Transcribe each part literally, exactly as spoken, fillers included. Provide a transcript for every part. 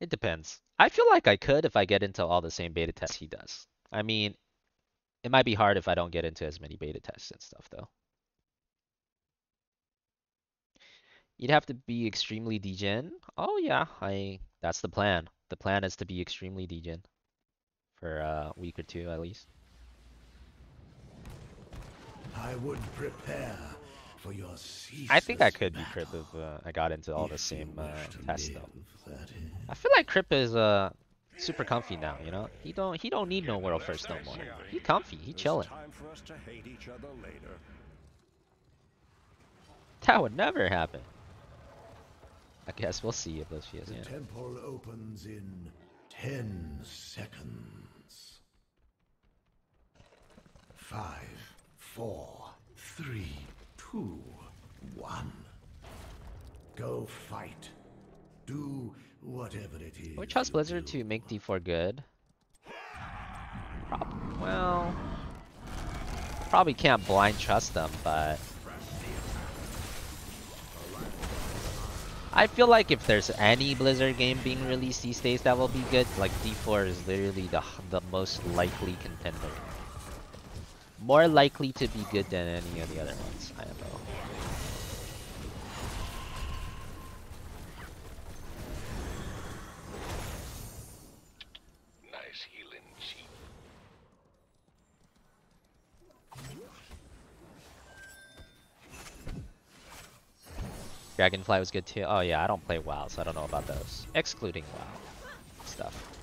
It depends. I feel like I could if I get into all the same beta tests he does. I mean, it might be hard if I don't get into as many beta tests and stuff, though. You'd have to be extremely degen. Oh, yeah. I. That's the plan. The plan is to be extremely degen for a week or two, at least. I would prepare for your ceaseless I think I could be Kripp if uh, I got into all the same uh, tests, though. I feel like Kripp is uh super comfy now, you know. He don't he don't need no world first no more. He comfy, he chilling. That would never happen. I guess we'll see if those feels. The temple opens in ten seconds. Five, four, three, two, one. Go fight. Do whatever it is. Can we trust Blizzard to make D four good? Probably. Well, probably can't blind trust them, but I feel like if there's any Blizzard game being released these days that will be good, like D four is literally the the most likely contender. More likely to be good than any of the other ones. I don't know. Dragonfly was good too. Oh yeah, I don't play WoW, so I don't know about those. Excluding WoW stuff.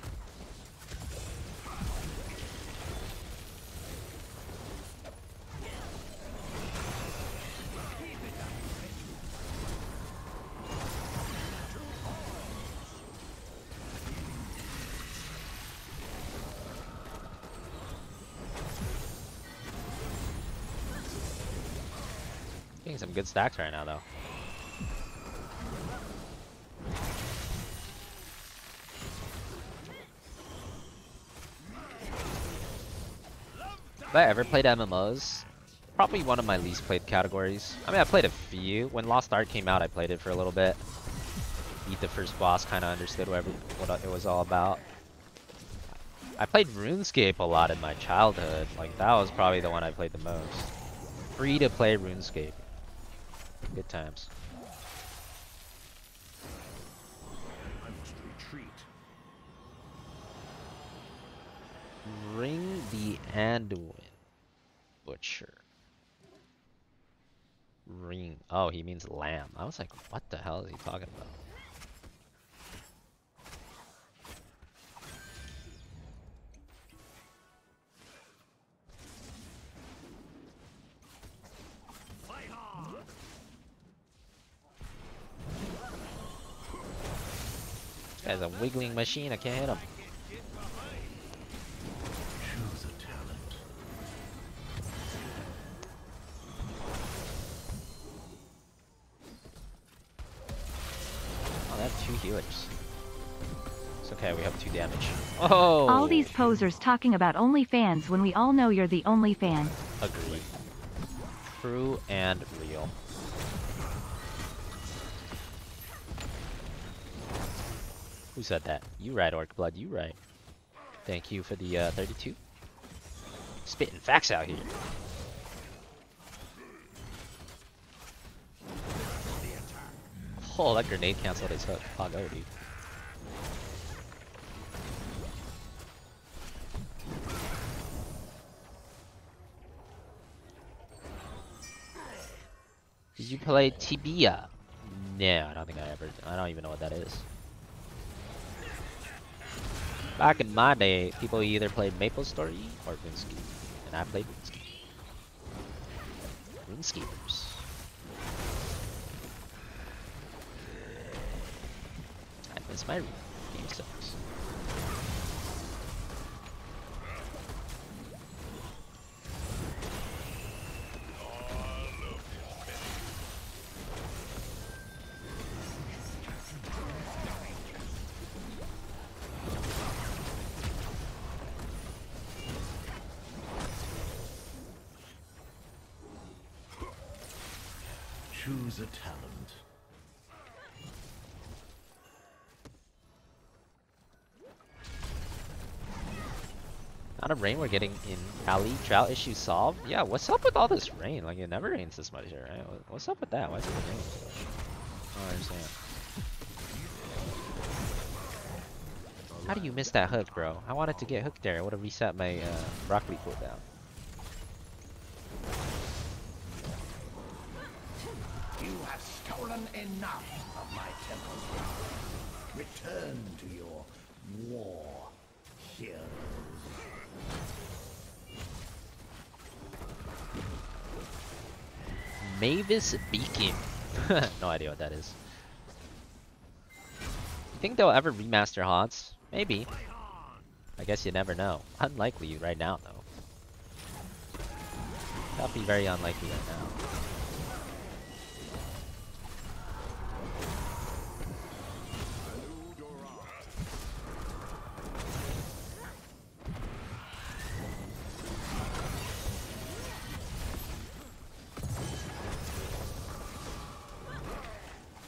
Getting some good stacks right now though. Have I ever played M M Os? Probably one of my least played categories. I mean, I played a few. When Lost Ark came out, I played it for a little bit. Beat the first boss, kind of understood what, every, what it was all about. I played RuneScape a lot in my childhood. Like, that was probably the one I played the most. Free to play RuneScape. Good times. Ring the Anduin. Butcher. Ring. Oh, he means lamb. I was like, what the hell is he talking about? This guy's a wiggling machine. I can't hit him. Two healers. It's okay, we have two damage. Oh! All these posers talking about OnlyFans when we all know you're the only fan. Agreed. True and real. Who said that? You right, Orc Blood, you right. Thank you for the uh, thirty-two. Spitting facts out here. Oh, that grenade canceled his hook. Fuck, oh, dude. Did you play Tibia? No, I don't think I ever. I don't even know what that is. Back in my day, people either played MapleStory or RuneScape, and I played RuneScape. RuneScapers. It's my game sucks. Choose a talent. amount of rain we're getting in Cali, drought issue solved. Yeah, what's up with all this rain? Like, it never rains this much here, right? What's up with that? Why does it rain so much? I don't understand. How do you miss that hook, bro? I wanted to get hooked there. I would have reset my uh, broccoli cooldown. You have stolen enough of my temple. Return to your war heroes. Mavis Beacon. No idea what that is. You think they'll ever remaster HotS? Maybe. I guess you never know. Unlikely right now, though. That'd be very unlikely right now.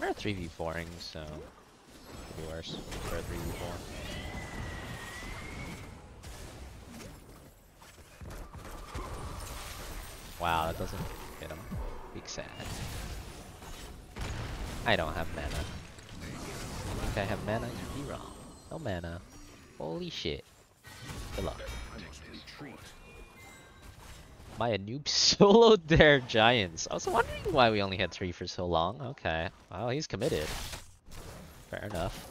We're three v four-ing, so could be worse. We're three v four. Wow, that doesn't hit him. Big sad. I don't have mana. I think I have mana? You'd be wrong. No mana. Holy shit. Good luck. My noob solo dare giants. I was wondering why we only had three for so long. Okay. Wow, he's committed. Fair enough.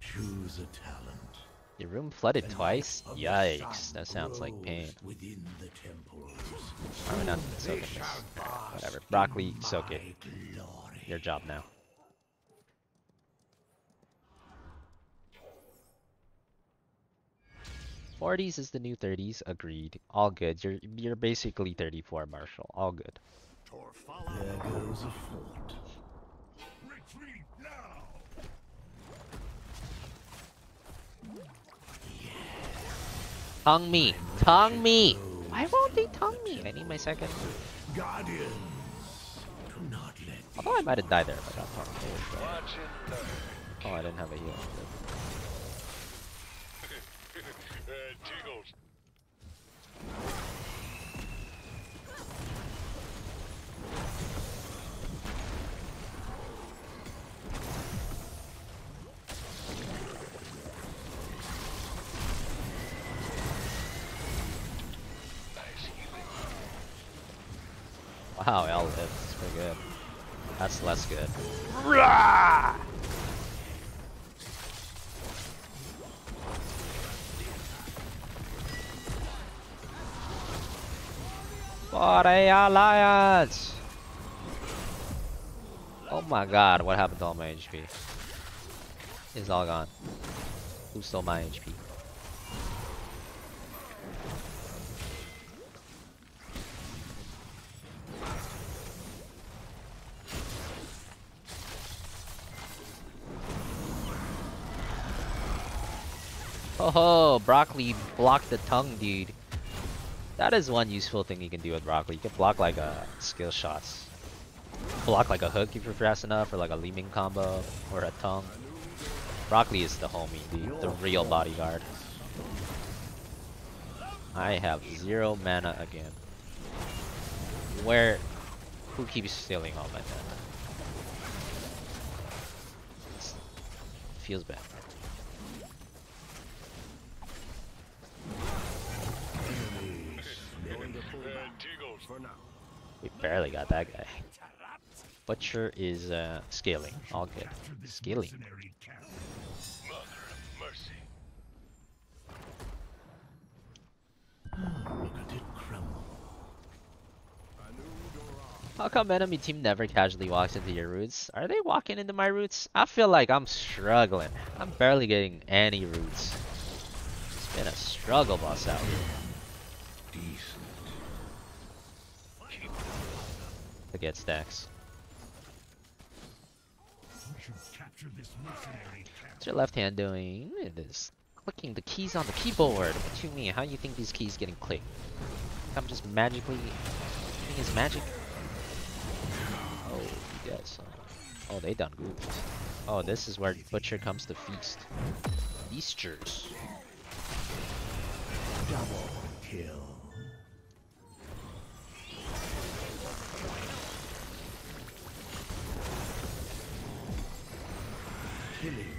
Choose a talent. Your room flooded and twice? Yikes, that sounds like pain. Within the temples. I'm not soaking this. Right, whatever. Broccoli, soak it. Glory. Your job now. forties is the new thirties, agreed. All good. You're you're basically thirty-four, Marshall. All good. There goes a fort. Retreat now. Tongue me! Tongue me! Why won't they tongue me? I need my second. Guardians, do not let. Although I might have died there if I got tongue me. Oh, I didn't have a heal. Wow, I'll live. It's pretty good. That's less good. Rah! For the alliance! Oh my god, what happened to all my H P? It's all gone. Who stole my H P? Oh, broccoli blocked the tongue, dude. That is one useful thing you can do with broccoli. You can block like a skill shots, block like a hook if you're fast enough, or like a Li-Ming combo, or a tongue. Broccoli is the homie, dude, the real bodyguard. I have zero mana again. Where? Who keeps stealing all my mana? Feels bad. We barely got that guy. Butcher is uh, scaling. All good. Scaling. How come enemy team never casually walks into your roots? Are they walking into my roots? I feel like I'm struggling. I'm barely getting any roots. It's been a struggle, boss out here. To get stacks. What's your left hand doing? It is clicking the keys on the keyboard. What you mean? How do you think these keys getting clicked? I'm just magically doing his magic. Oh, yes. Oh, they done goofed. Oh, this is where Butcher comes to feast. Feasters. Double kill. Killing.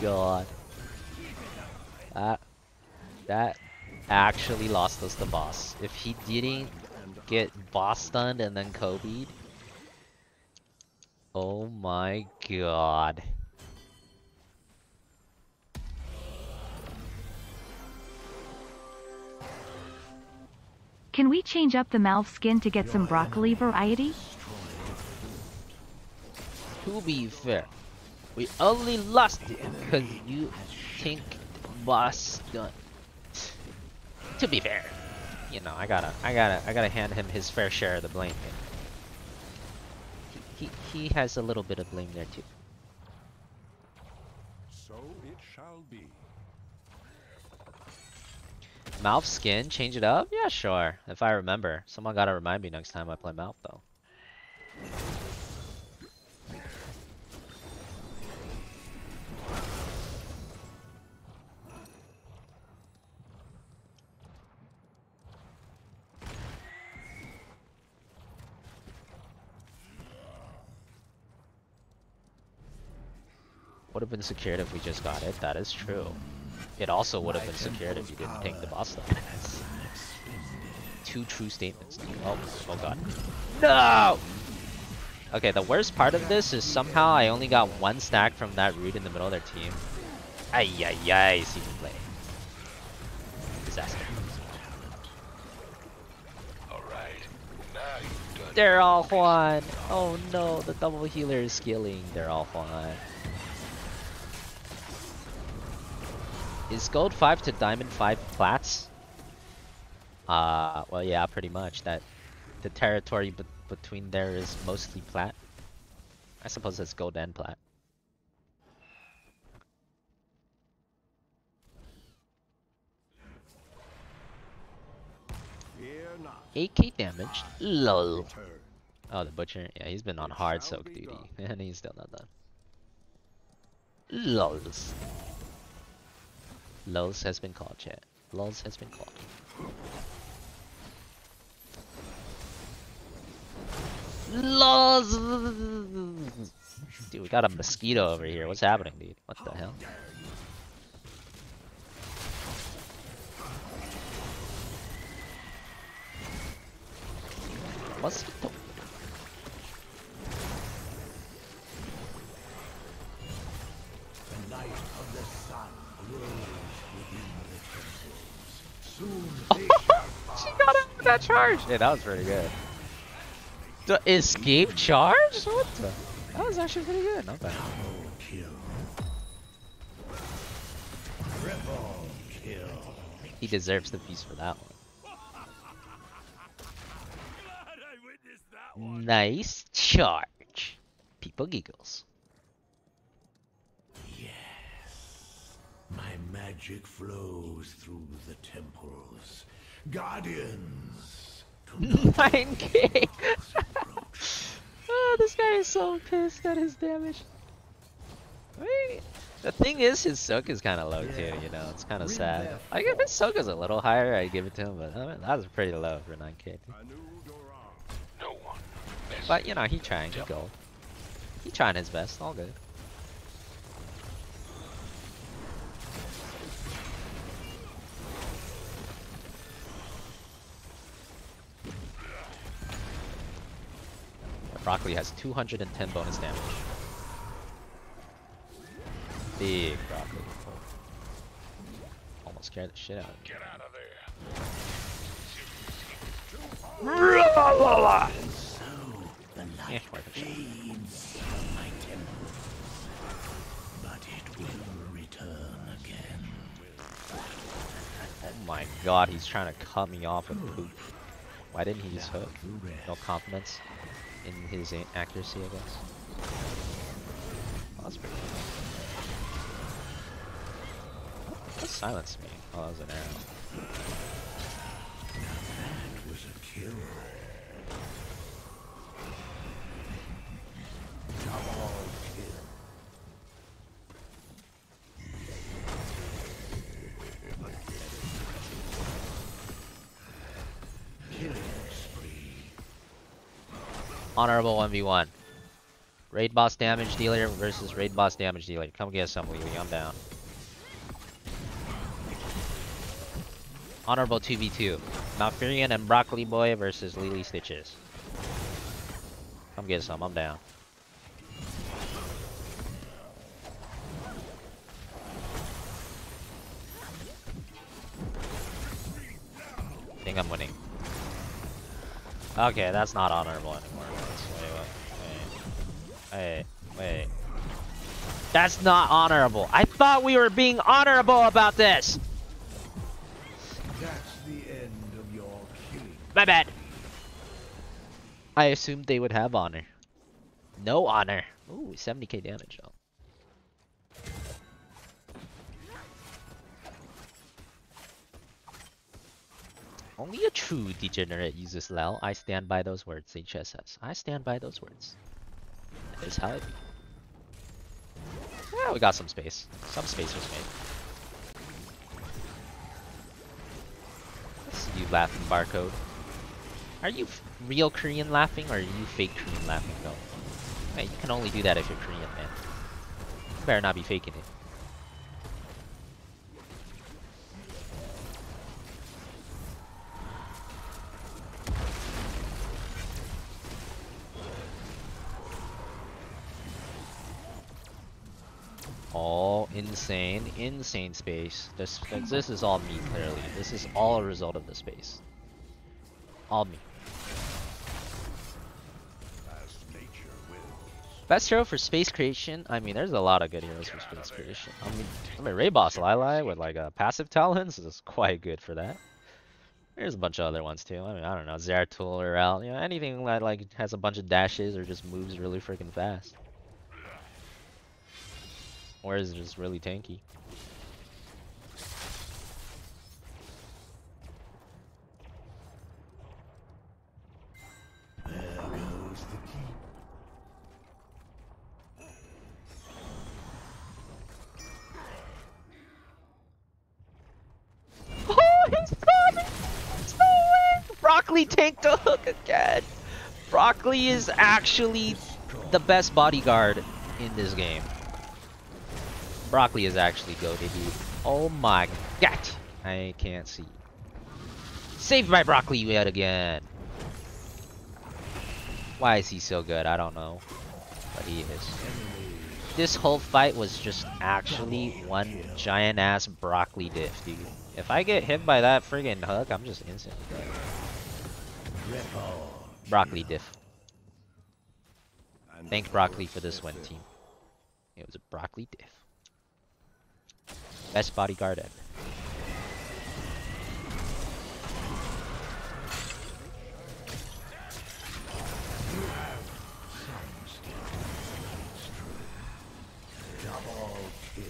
God, that that actually lost us the boss. If he didn't get boss stunned and then Kobe'd, oh my god. Can we change up the Malf skin to get some broccoli variety? To be fair, we only lost it because you think boss gun. To be fair, you know, I gotta, I gotta, I gotta hand him his fair share of the blame here. He, he, he has a little bit of blame there too. So it shall be. Malf skin, change it up? Yeah, sure. If I remember, someone gotta remind me next time I play Malf though. Would have been secured if we just got it. That is true. It also would have been secured if you didn't take the boss though. Two true statements. Oh, oh god. No! Okay, the worst part of this is somehow I only got one stack from that root in the middle of their team. Ay ay ay, see me play. Disaster. They're all Juan! Oh no, the double healer is scaling. They're all Juan. Is gold five to diamond five plats? Uh, well yeah, pretty much. That the territory be between there is mostly plat. I suppose that's gold and plat. A K damage, lol. Oh, the Butcher, yeah, he's been on hard soak duty and he's still not done. Lols. Lols has been called, chat. Lols has been called. Lols! Dude, we got a mosquito over here. What's happening, dude? What the hell? Mosquito. The light of the sun grows. She got him with that charge! Yeah, that was pretty good. The escape charge? What the? That was actually pretty good. Not bad. He deserves the piece for that one. Nice charge. People giggles. My magic flows through the temples. Guardians! nine K! Oh, this guy is so pissed at his damage. Wait. The thing is, his soak is kind of low too, you know? It's kind of sad. Like, if his soak is a little higher, I'd give it to him, but I mean, that was pretty low for nine K. No one. But, you know, he trying to go. He trying his best, all good. Broccoli has two hundred ten bonus damage. Big Broccoli. Almost scared the shit out of him. Get out of there. La la la. So the light fades from my temple, but it will return. my god, he's trying to cut me off with poop. Why didn't he just hook? No confidence in his accuracy, I guess. Oh, that's pretty cool. That silenced me. Oh, that was an arrow. Now that was a kill. Double kill. Honorable one v one. Raid boss damage dealer versus raid boss damage dealer. Come get some, Li-Ming. I'm down. Honorable two v two. Malfurion and Broccoli Boy versus Lily Stitches. Come get some. I'm down. I think I'm winning. Okay, that's not honorable anymore. Wait, wait. That's not honorable. I thought we were being honorable about this. That's the end of your killing. My bad. I assumed they would have honor. No honor. Ooh, seventy K damage. Oh. Only a true degenerate uses L O L. I stand by those words, H S S. I stand by those words. Is how it be. Yeah, we got some space. Some space was made. Let's see you laughing, barcode. Are you f real Korean laughing or are you fake Korean laughing though? Hey, you can only do that if you're Korean, man. You better not be faking it. All insane, insane space. This, this is all me, clearly. This is all a result of the space. All me. As nature wills. Best hero for space creation. I mean, there's a lot of good heroes for space creation. I mean, I mean, Ray Boss Lili with like a passive talents is quite good for that. There's a bunch of other ones too. I mean, I don't know, Zeratul or Al. You know, anything that like has a bunch of dashes or just moves really freaking fast. Or is it just really tanky? There goes the key. Oh, he's coming! He's nowhere! Broccoli tanked the hook again! Broccoli is actually the best bodyguard in this game. Broccoli is actually goated. Oh my god! I can't see. Saved by Broccoli yet again. Why is he so good? I don't know, but he is. This whole fight was just actually one giant ass Broccoli diff, dude. If I get hit by that friggin' hook, I'm just instantly dead. Broccoli diff. Thank Broccoli for this win, team. It was a Broccoli diff. Best bodyguard ever. Double kill.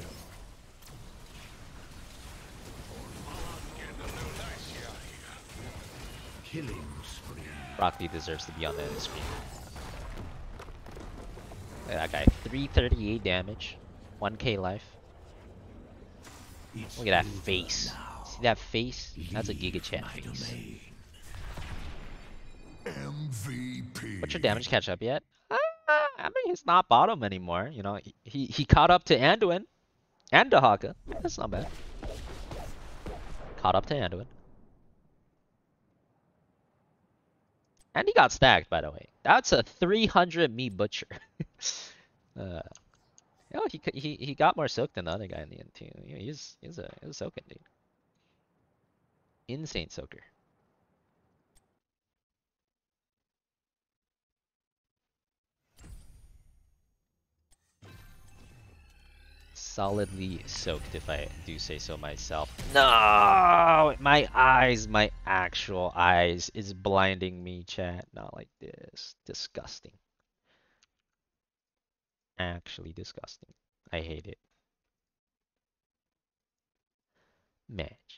Killing spree. Broccoli deserves to be on the end screen. Look at that guy. three thirty-eight damage. one K life. Look at that face. See that face? That's a Giga Chat face. M V P. What's your damage catch up yet? Uh, I mean, he's not bottom anymore. You know, he he caught up to Anduin and Dehaka. That's not bad. Caught up to Anduin. And he got stacked, by the way. That's a three hundred me Butcher. uh... Oh, he he he got more soaked than the other guy in the end too. He's he's a he's a soaking dude. Insane soaker. solidly soaked, if I do say so myself. No, my eyes, my actual eyes is blinding me, chat. Not like this. Disgusting. Actually disgusting. I hate it. Match.